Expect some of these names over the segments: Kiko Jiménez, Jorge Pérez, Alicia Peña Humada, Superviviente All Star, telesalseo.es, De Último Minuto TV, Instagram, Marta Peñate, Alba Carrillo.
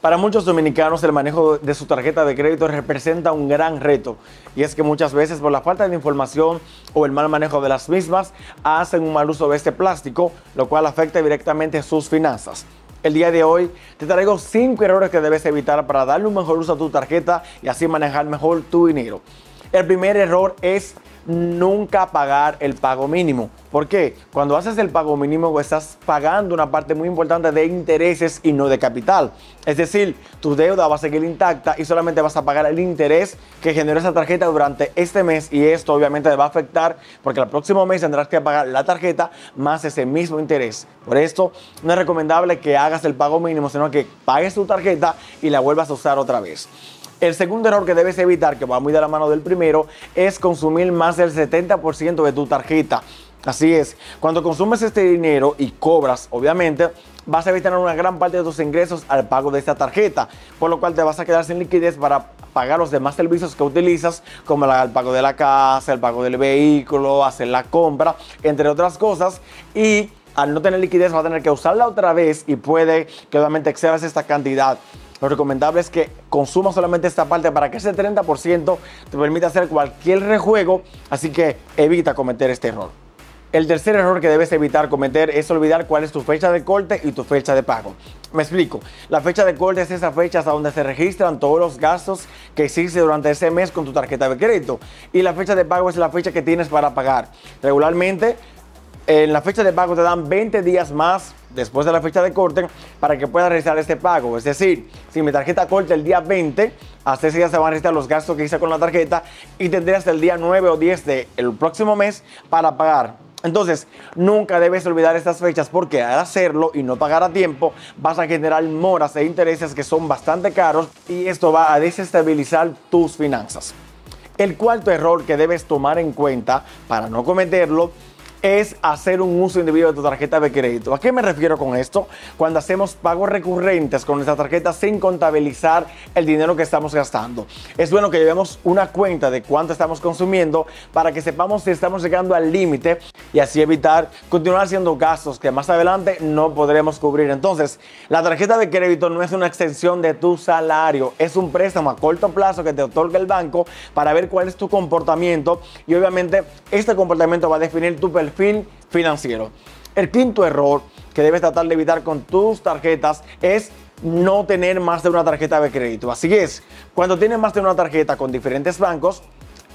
Para muchos dominicanos el manejo de su tarjeta de crédito representa un gran reto, y es que muchas veces por la falta de información o el mal manejo de las mismas hacen un mal uso de este plástico, lo cual afecta directamente sus finanzas. El día de hoy te traigo 5 errores que debes evitar para darle un mejor uso a tu tarjeta y así manejar mejor tu dinero. El primer error es nunca pagar el pago mínimo. ¿Por qué? Cuando haces el pago mínimo estás pagando una parte muy importante de intereses y no de capital. Es decir, tu deuda va a seguir intacta y solamente vas a pagar el interés que generó esa tarjeta durante este mes, y esto obviamente te va a afectar porque el próximo mes tendrás que pagar la tarjeta más ese mismo interés. Por esto no es recomendable que hagas el pago mínimo, sino que pagues tu tarjeta y la vuelvas a usar otra vez. El segundo error que debes evitar, que va muy de la mano del primero, es consumir más del 70% de tu tarjeta. Así es, cuando consumes este dinero y cobras, obviamente, vas a evitar una gran parte de tus ingresos al pago de esta tarjeta, por lo cual te vas a quedar sin liquidez para pagar los demás servicios que utilizas, como el pago de la casa, el pago del vehículo, hacer la compra, entre otras cosas, y al no tener liquidez vas a tener que usarla otra vez y puede que obviamente excedas esta cantidad. Lo recomendable es que consumas solamente esta parte para que ese 30% te permita hacer cualquier rejuego, así que evita cometer este error. El tercer error que debes evitar cometer es olvidar cuál es tu fecha de corte y tu fecha de pago. Me explico, la fecha de corte es esa fecha hasta donde se registran todos los gastos que hiciste durante ese mes con tu tarjeta de crédito, y la fecha de pago es la fecha que tienes para pagar. Regularmente, en la fecha de pago te dan 20 días más después de la fecha de corte para que puedas realizar este pago. Es decir, si mi tarjeta corta el día 20, hasta ese día se van a registrar los gastos que hice con la tarjeta y tendré hasta el día 9 o 10 del próximo mes para pagar. Entonces, nunca debes olvidar estas fechas porque al hacerlo y no pagar a tiempo, vas a generar moras e intereses que son bastante caros, y esto va a desestabilizar tus finanzas. El cuarto error que debes tomar en cuenta para no cometerlo es hacer un uso indebido de tu tarjeta de crédito. ¿A qué me refiero con esto? Cuando hacemos pagos recurrentes con nuestra tarjeta sin contabilizar el dinero que estamos gastando. Es bueno que llevemos una cuenta de cuánto estamos consumiendo para que sepamos si estamos llegando al límite y así evitar continuar haciendo gastos que más adelante no podremos cubrir. Entonces, la tarjeta de crédito no es una extensión de tu salario, es un préstamo a corto plazo que te otorga el banco para ver cuál es tu comportamiento, y obviamente este comportamiento va a definir tu perfil financiero. El quinto error que debes tratar de evitar con tus tarjetas es no tener más de una tarjeta de crédito. Así es, cuando tienes más de una tarjeta con diferentes bancos,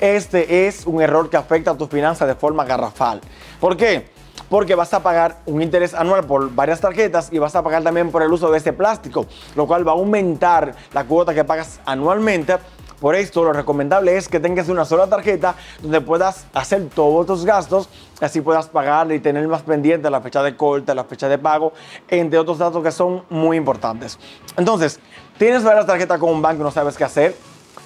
este es un error que afecta a tus finanzas de forma garrafal. ¿Por qué? Porque vas a pagar un interés anual por varias tarjetas y vas a pagar también por el uso de este plástico, lo cual va a aumentar la cuota que pagas anualmente. Por esto, lo recomendable es que tengas una sola tarjeta donde puedas hacer todos tus gastos, así puedas pagar y tener más pendiente la fecha de corte, la fecha de pago, entre otros datos que son muy importantes. Entonces, tienes varias tarjetas con un banco y no sabes qué hacer,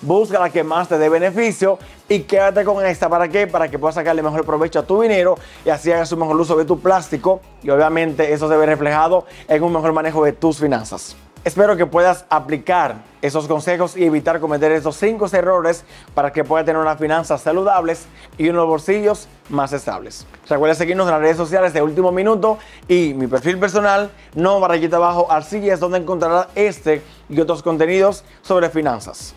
busca la que más te dé beneficio y quédate con esta. ¿Para qué? Para que puedas sacarle mejor provecho a tu dinero y así hagas un mejor uso de tu plástico, y obviamente eso se ve reflejado en un mejor manejo de tus finanzas. Espero que puedas aplicar esos consejos y evitar cometer estos 5 errores para que puedas tener unas finanzas saludables y unos bolsillos más estables. Recuerda seguirnos en las redes sociales de Último Minuto y mi perfil personal, no __arcilla, es donde encontrarás este y otros contenidos sobre finanzas.